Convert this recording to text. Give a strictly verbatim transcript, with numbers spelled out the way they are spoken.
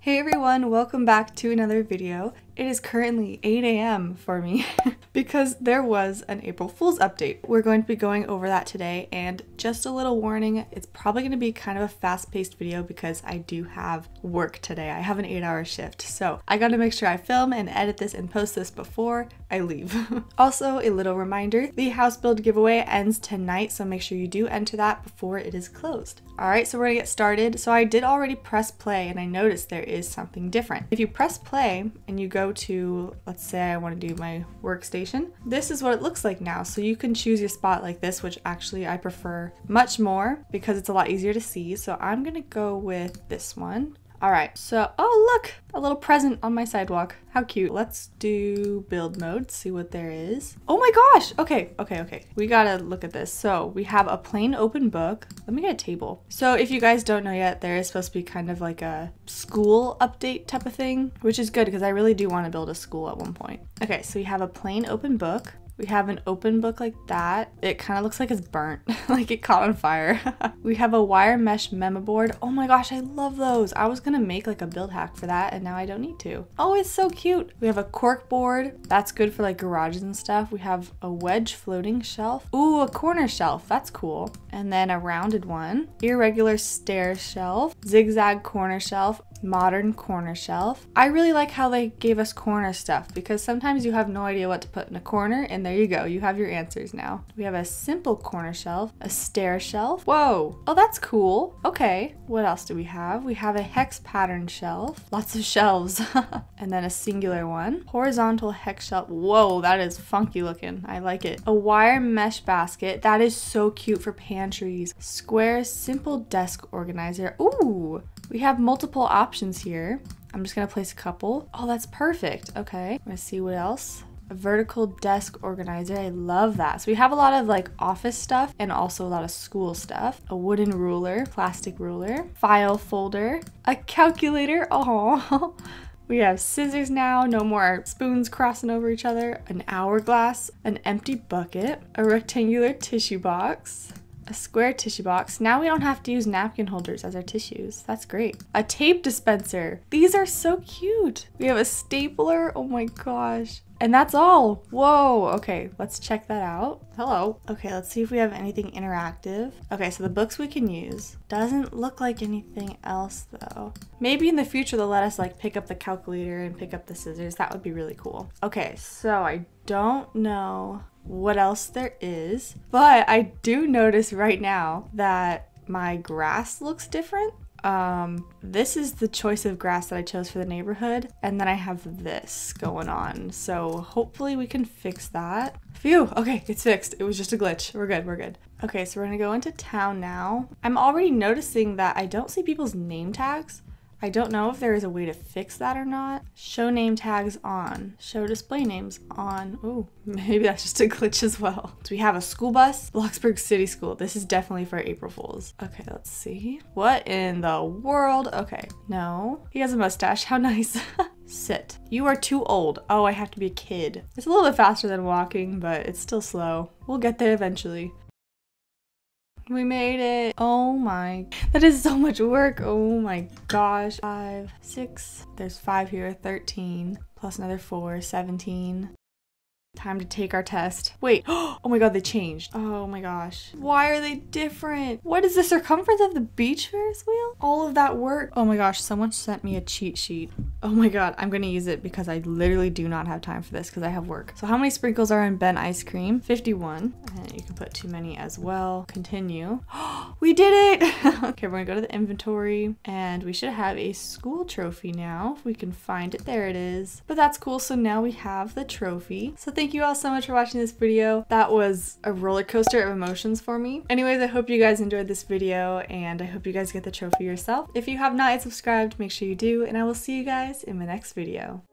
Hey everyone, welcome back to another video. It is currently eight A M for me because there was an April Fool's update. We're going to be going over that today, and just a little warning, it's probably going to be kind of a fast-paced video because I do have work today. I have an eight-hour shift, so I gotta make sure I film and edit this and post this before I leave. Also, a little reminder, the house build giveaway ends tonight, so make sure you do enter that before it is closed. Alright, so we're gonna get started. So I did already press play, and I noticed there is something different. If you press play and you go to, let's say I want to do my workstation, this is what it looks like now. So you can choose your spot like this, which actually I prefer much more because it's a lot easier to see. So I'm gonna go with this one. All right, so, oh look, a little present on my sidewalk. How cute. Let's do build mode, see what there is. Oh my gosh, okay, okay, okay. We gotta look at this. So we have a plain open book. Let me get a table. So if you guys don't know yet, there is supposed to be kind of like a school update type of thing, which is good because I really do wanna build a school at one point. Okay, so we have a plain open book. We have an open book like that. It kind of looks like it's burnt, like it caught on fire. We have a wire mesh memo board. Oh my gosh, I love those. I was gonna make like a build hack for that and now I don't need to. Oh, it's so cute. We have a cork board. That's good for like garages and stuff. We have a wedge floating shelf. Ooh, a corner shelf, that's cool. And then a rounded one. Irregular stair shelf, zigzag corner shelf, modern corner shelf. I really like how they gave us corner stuff because sometimes you have no idea what to put in a corner, and there you go, you have your answers now. We have a simple corner shelf, a stair shelf. Whoa, oh that's cool. Okay, what else do we have? We have a hex pattern shelf, lots of shelves, and then a singular one. Horizontal hex shelf, whoa, that is funky looking, I like it. A wire mesh basket, that is so cute for pantries. Square simple desk organizer, ooh. We have multiple options here. I'm just gonna place a couple. Oh, that's perfect. Okay, I'm gonna see what else. A vertical desk organizer, I love that. So we have a lot of like office stuff and also a lot of school stuff. A wooden ruler, plastic ruler, file folder, a calculator, oh. We have scissors now, no more spoons crossing over each other, an hourglass, an empty bucket, a rectangular tissue box, a square tissue box. Now we don't have to use napkin holders as our tissues. That's great. A tape dispenser. These are so cute. We have a stapler. Oh my gosh. And that's all. Whoa. Okay, let's check that out. Hello. Okay, let's see if we have anything interactive. Okay, so the books we can use. Doesn't look like anything else though. Maybe in the future they'll let us like pick up the calculator and pick up the scissors. That would be really cool. Okay, so I don't know what else there is, but I do notice right now that my grass looks different. Um, this is the choice of grass that I chose for the neighborhood, and then I have this going on, so hopefully we can fix that. Phew, okay, it's fixed. It was just a glitch. We're good, we're good. Okay, so we're gonna go into town now. I'm already noticing that I don't see people's name tags. I don't know if there is a way to fix that or not. Show name tags on. Show display names on. Ooh, maybe that's just a glitch as well. Do we have a school bus? Bloxburg City School. This is definitely for April Fools. Okay, let's see. What in the world? Okay, no. He has a mustache. How nice. Sit. You are too old. Oh, I have to be a kid. It's a little bit faster than walking, but it's still slow. We'll get there eventually. We made it. Oh my, that is so much work. Oh my gosh. Five, six, there's five here, thirteen, plus another four, seventeen. Time to take our test. Wait, oh my god, they changed. Oh my gosh. Why are they different? What is the circumference of the beach Ferris wheel? All of that work. Oh my gosh, someone sent me a cheat sheet. Oh my god, I'm gonna use it because I literally do not have time for this because I have work. So how many sprinkles are in Ben ice cream? fifty-one. And you can put too many as well. Continue. We did it! Okay, we're gonna go to the inventory and we should have a school trophy now. If we can find it, there it is. But that's cool, so now we have the trophy. So thank Thank you all so much for watching this video. That was a roller coaster of emotions for me. Anyways, I hope you guys enjoyed this video and I hope you guys get the trophy yourself. If you have not yet subscribed, make sure you do, and I will see you guys in my next video.